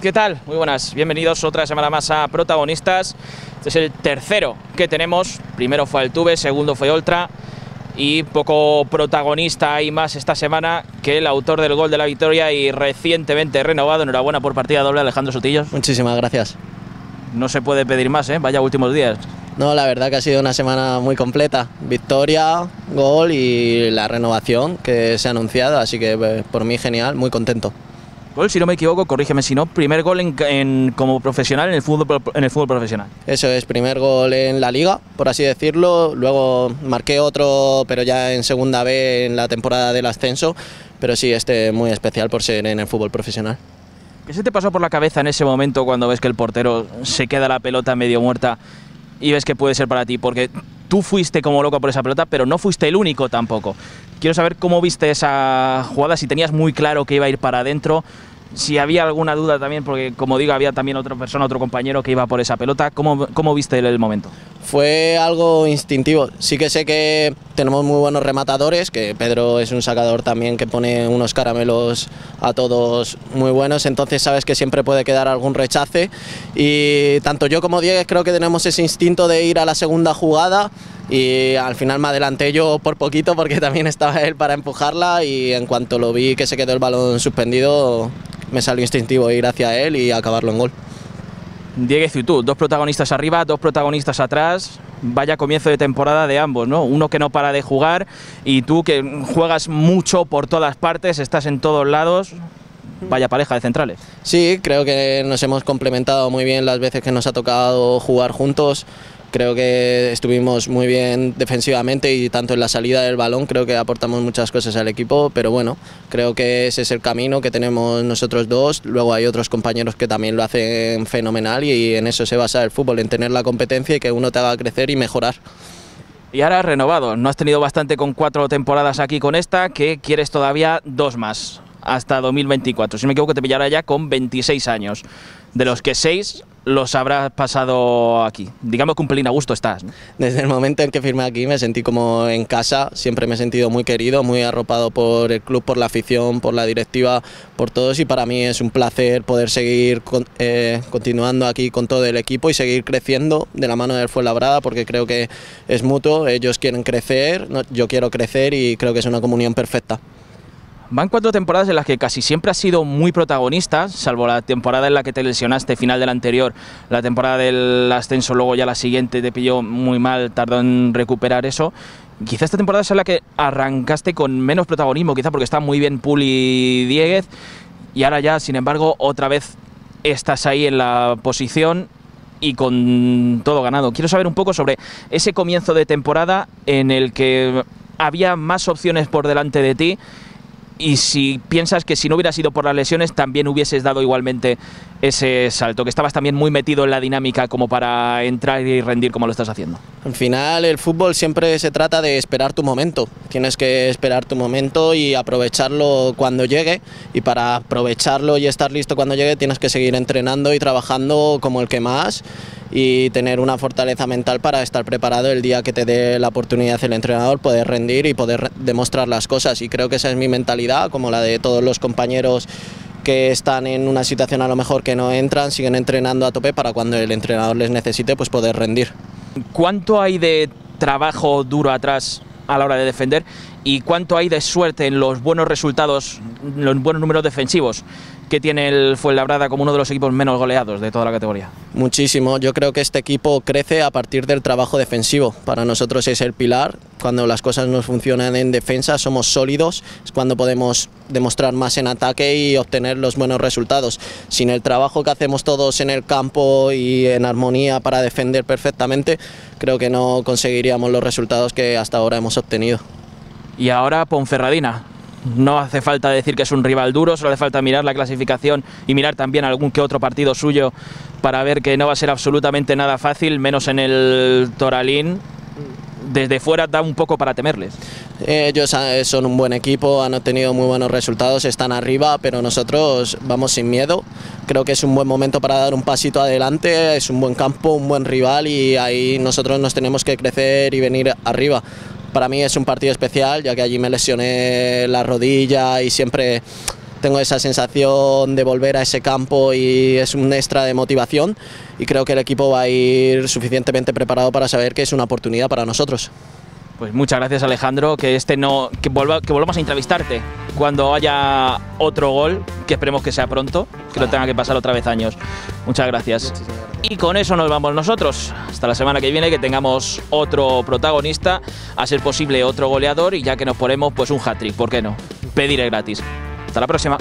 ¿Qué tal? Muy buenas, bienvenidos otra semana más a Protagonistas. Este es el tercero que tenemos. Primero fue Altuve, segundo fue Ultra. Y poco protagonista hay más esta semana que el autor del gol de la victoria y recientemente renovado. Enhorabuena por partida doble, Alejandro Sotillos. Muchísimas gracias. No se puede pedir más, ¿eh? Vaya últimos días. No, la verdad que ha sido una semana muy completa. Victoria, gol y la renovación que se ha anunciado. Así que pues, por mí genial, muy contento. Gol, si no me equivoco, corrígeme si no, primer gol como profesional en el fútbol profesional. Eso es, primer gol en la liga, por así decirlo. Luego marqué otro, pero ya en segunda B en la temporada del ascenso. Pero sí, este muy especial por ser en el fútbol profesional. ¿Qué se te pasó por la cabeza en ese momento cuando ves que el portero se queda la pelota medio muerta y ves que puede ser para ti? Porque tú fuiste como loco por esa pelota, pero no fuiste el único tampoco. Quiero saber cómo viste esa jugada, si tenías muy claro que iba a ir para adentro, si había alguna duda también, porque como digo, había también otra persona, otro compañero que iba por esa pelota. ¿Cómo viste el momento? Fue algo instintivo. Sí que sé que tenemos muy buenos rematadores, que Pedro es un sacador también que pone unos caramelos a todos muy buenos, entonces sabes que siempre puede quedar algún rechace. Y tanto yo como Diego creo que tenemos ese instinto de ir a la segunda jugada. Y al final me adelanté yo por poquito porque también estaba él para empujarla, y en cuanto lo vi que se quedó el balón suspendido, me salió instintivo ir hacia él y acabarlo en gol. Diéguez y tú, dos protagonistas arriba, dos protagonistas atrás. Vaya comienzo de temporada de ambos, ¿no? Uno que no para de jugar y tú que juegas mucho por todas partes, estás en todos lados. Vaya pareja de centrales. Sí, creo que nos hemos complementado muy bien las veces que nos ha tocado jugar juntos. Creo que estuvimos muy bien defensivamente y tanto en la salida del balón, creo que aportamos muchas cosas al equipo, pero bueno, creo que ese es el camino que tenemos nosotros dos. Luego hay otros compañeros que también lo hacen fenomenal y en eso se basa el fútbol, en tener la competencia y que uno te haga crecer y mejorar. Y ahora renovado, no has tenido bastante con 4 temporadas aquí con esta, que quieres todavía 2 más, hasta 2024. Si me equivoco te pillará ya con 26 años, de los que 6... los habrás pasado aquí. Digamos que un pelín a gusto estás, ¿no? Desde el momento en que firmé aquí me sentí como en casa, siempre me he sentido muy querido, muy arropado por el club, por la afición, por la directiva, por todos, y para mí es un placer poder seguir continuando aquí con todo el equipo y seguir creciendo de la mano del Fuenlabrada, porque creo que es mutuo, ellos quieren crecer, yo quiero crecer y creo que es una comunión perfecta. Van 4 temporadas en las que casi siempre has sido muy protagonista, salvo la temporada en la que te lesionaste, final de la anterior, la temporada del ascenso, luego ya la siguiente te pilló muy mal, tardó en recuperar eso. Quizá esta temporada es en la que arrancaste con menos protagonismo, quizá porque está muy bien Puli y Diéguez, y ahora ya, sin embargo, otra vez estás ahí en la posición y con todo ganado. Quiero saber un poco sobre ese comienzo de temporada en el que había más opciones por delante de ti. Y si piensas que si no hubieras ido por las lesiones también hubieses dado igualmente ese salto, que estabas también muy metido en la dinámica como para entrar y rendir como lo estás haciendo. Al final el fútbol siempre se trata de esperar tu momento, tienes que esperar tu momento y aprovecharlo cuando llegue, y para aprovecharlo y estar listo cuando llegue tienes que seguir entrenando y trabajando como el que más y tener una fortaleza mental para estar preparado el día que te dé la oportunidad el entrenador, poder rendir y poder demostrar las cosas, y creo que esa es mi mentalidad, como la de todos los compañeros que están en una situación a lo mejor que no entran, siguen entrenando a tope para cuando el entrenador les necesite pues poder rendir. ¿Cuánto hay de trabajo duro atrás a la hora de defender y cuánto hay de suerte en los buenos resultados, los buenos números defensivos que tiene el Fuenlabrada como uno de los equipos menos goleados de toda la categoría? Muchísimo, yo creo que este equipo crece a partir del trabajo defensivo, para nosotros es el pilar, cuando las cosas nos funcionan en defensa somos sólidos, es cuando podemos demostrar más en ataque y obtener los buenos resultados. Sin el trabajo que hacemos todos en el campo y en armonía para defender perfectamente, creo que no conseguiríamos los resultados que hasta ahora hemos obtenido. Y ahora Ponferradina. No hace falta decir que es un rival duro, solo hace falta mirar la clasificación y mirar también algún que otro partido suyo para ver que no va a ser absolutamente nada fácil, menos en el Toralín. Desde fuera da un poco para temerles. Ellos son un buen equipo, han obtenido muy buenos resultados, están arriba, pero nosotros vamos sin miedo. Creo que es un buen momento para dar un pasito adelante, es un buen campo, un buen rival y ahí nosotros nos tenemos que crecer y venir arriba. Para mí es un partido especial, ya que allí me lesioné la rodilla y siempre tengo esa sensación de volver a ese campo y es un extra de motivación, y creo que el equipo va a ir suficientemente preparado para saber que es una oportunidad para nosotros. Pues muchas gracias, Alejandro, que volvamos a entrevistarte cuando haya otro gol, que esperemos que sea pronto, que no tenga que pasar otra vez años. Muchas gracias. Y con eso nos vamos nosotros. Hasta la semana que viene, que tengamos otro protagonista, a ser posible otro goleador, y ya que nos ponemos, pues un hat-trick, ¿por qué no? Pedir es gratis. Hasta la próxima.